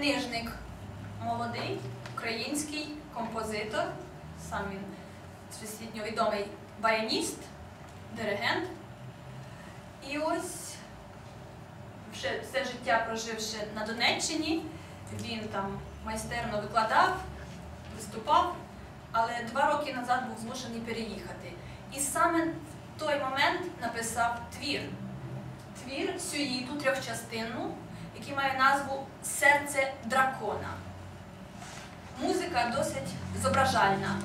Нижник, молодий український композитор, сам він всесвітньо відомий баяніст, диригент. І ось вже все життя проживши на Донеччині, він там майстерно викладав, виступав, але 2 роки назад був змушений переїхати. І саме в той момент написав твір. Твір сюїту трьохчастинну, який має назву «Серце дракона». Музика досить зображальна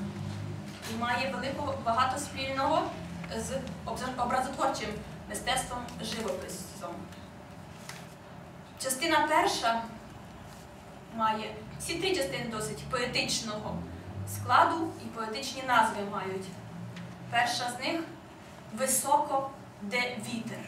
і має багато спільного з образотворчим мистецтвом живописом. Частина перша має всі 3 частини досить поетичного складу і поетичні назви мають. Перша з них «Високо де вітер».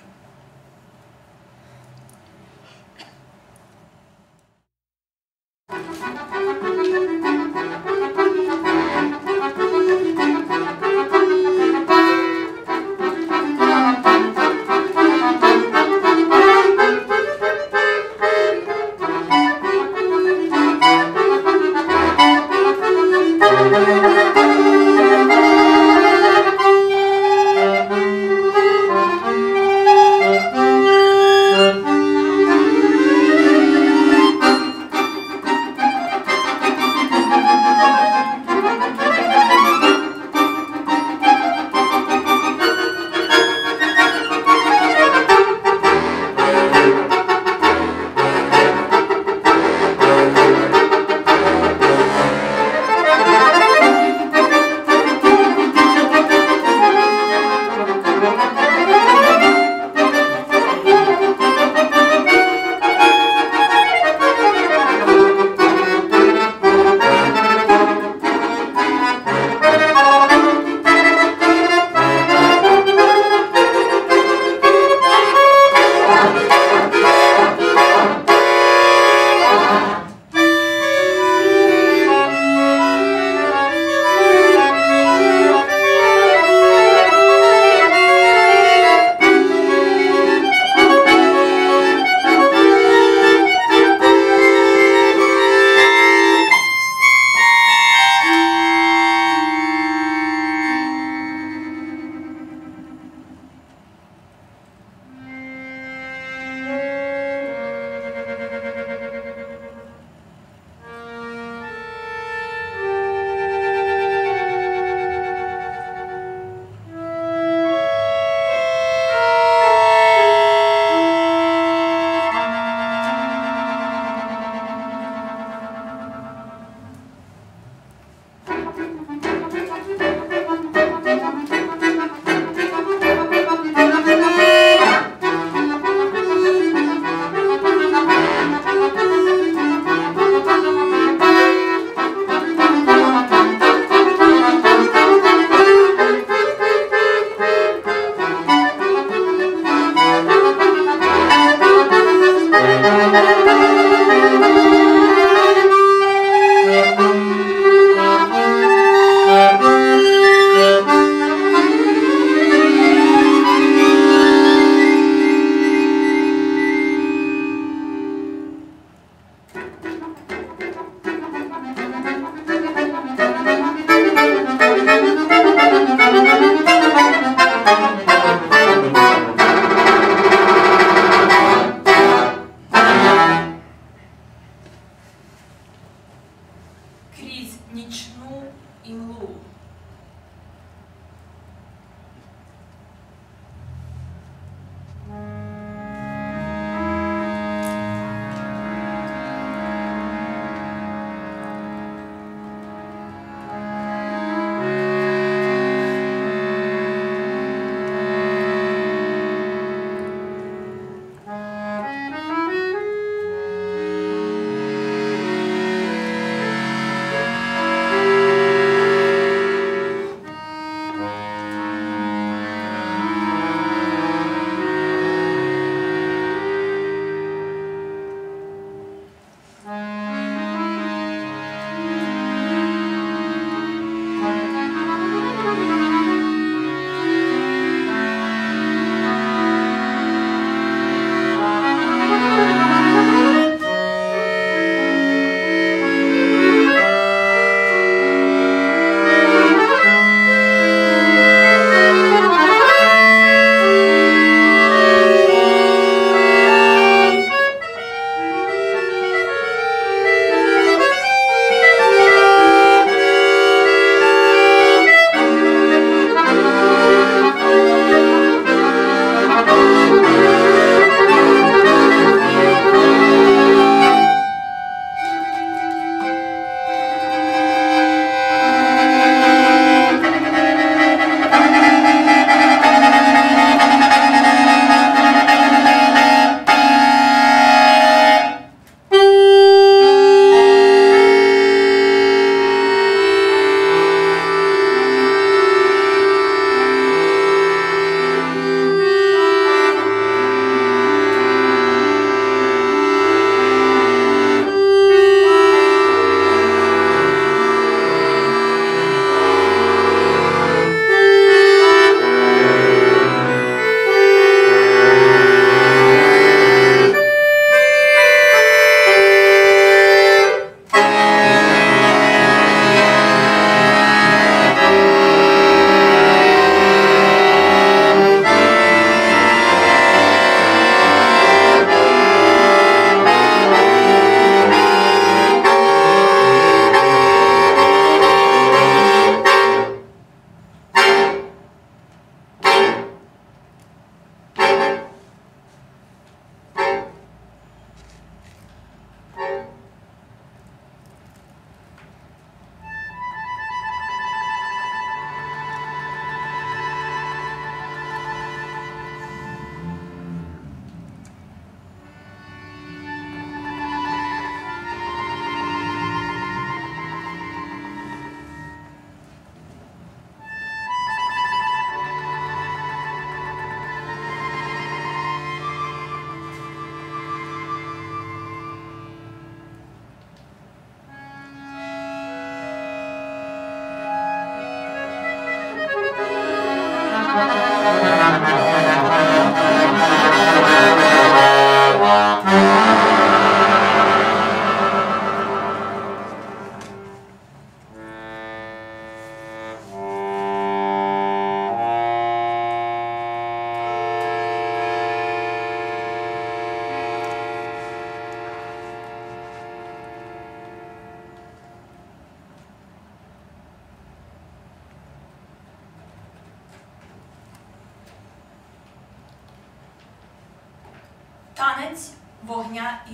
Танець вогня і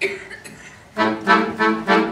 вітра.